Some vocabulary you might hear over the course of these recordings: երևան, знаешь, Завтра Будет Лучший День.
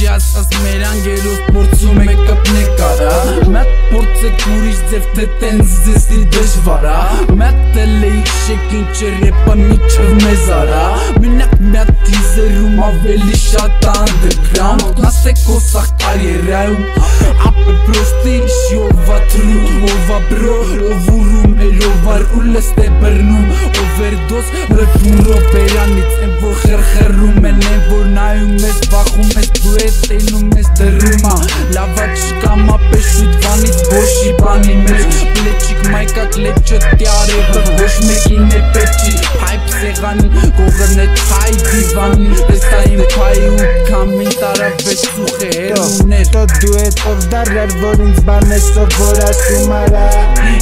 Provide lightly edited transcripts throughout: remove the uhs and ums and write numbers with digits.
Ես աս մերան գերով փորձում եք կպնեք կարա Մետ փորձեք ուրիշ ձև թե տենց ձեզի դժվարա Մետ տել էիք շեքին չեր եպա միջև մեզ արա Մինակ մետ իզերում ավելի շատ անդրգրամ Նասեք ոսախ կարերայում Ապե պրոստի իշյով ատրում Ով ապրո, ով ուրում էրով արուլ ես տե բրնում Ով էրդոս ռեպուրով բերանից են որ խերխերում են են որ նայում ես վախում ես դու ես տենում ես դրումա լավաչ կամ ապե շուտվանից բոշի բանի մեջ Պլեջիկ մայկակ լեջը տյարևը ոչ մեկին է պեջի Հայպ սեղանին գողըն է թայ դիվանին Ես տա իմ պայի ու կամին տարավեջ սուխ է հելուներ Տո դու էտ ով դարար որ ինձ բան ես ով որ ասում արա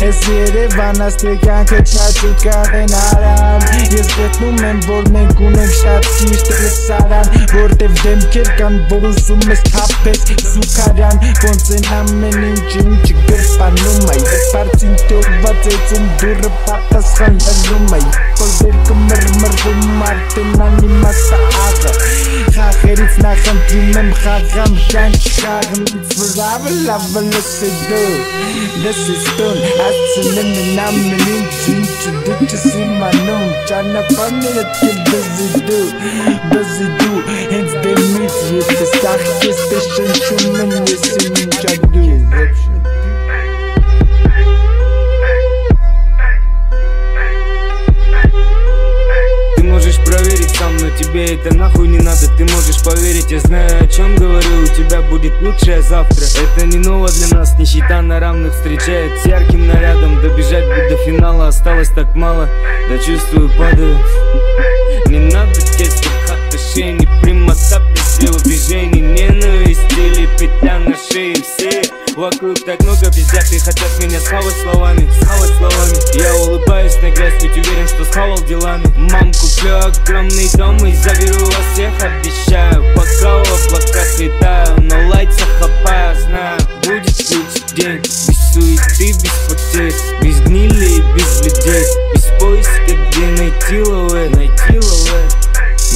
Ես երևան աստեկանքը չաչուտ կաղեն արամ Ես գտնում եմ որ մենք ունենք շատ սիրտ ես արան Որտև դեմքեր կան որ ուսում ես թապես զուկարան Ոնց են ամեն ինչ ինչ գրպանում այ Սպարցին տողված էծում դուրը պատասխան լնում այ Կոլվերքը մրմրվում արդեն անիմասա աղը Հախերից նախնդում եմ խաղամ կյանք շաղմ Ինձ վրավը լավը լսը դու լսը ստոն Հացնում են ամեն ինչը դու չսիմ անում Չանապանները թե բզի դու Հենց դեմից ես ես աղկես ես շնչում եմ ես իմ ինչադու Тебе это нахуй не надо, ты можешь поверить Я знаю, о чем говорю, у тебя будет лучшее завтра Это не ново для нас, нищета на равных встречает С ярким нарядом добежать бы до финала Осталось так мало, да чувствую, падаю Не надо тесто, отношений, прямота Пресвелодвижений, ненависть или петля на шее Все вокруг так много пиздят и хотят меня схавать словами Я улыбаюсь на грязь, ведь уверен, что схавал делами Мам, куплю огромный дом и заберу вас всех, обещаю Пока в облаках летаю, на лайтсах хапаю Знаю, будет лучший день, без суеты, без потерь Без гнили и без людей, без поиска, где найти лавэ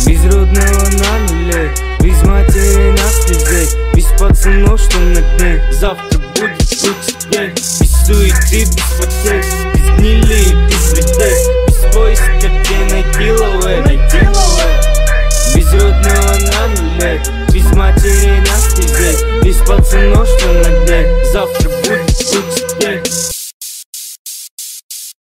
Без родного на нуле, без матери на слезей Без пацанов, что на дне, завтра будет лучший день Без суеты, без потерь, без гнили и без людей Без поиска, где найти лавэ Без родного на нуле, без матери на слезей Без пацанов, что на дне, завтра будет лучший день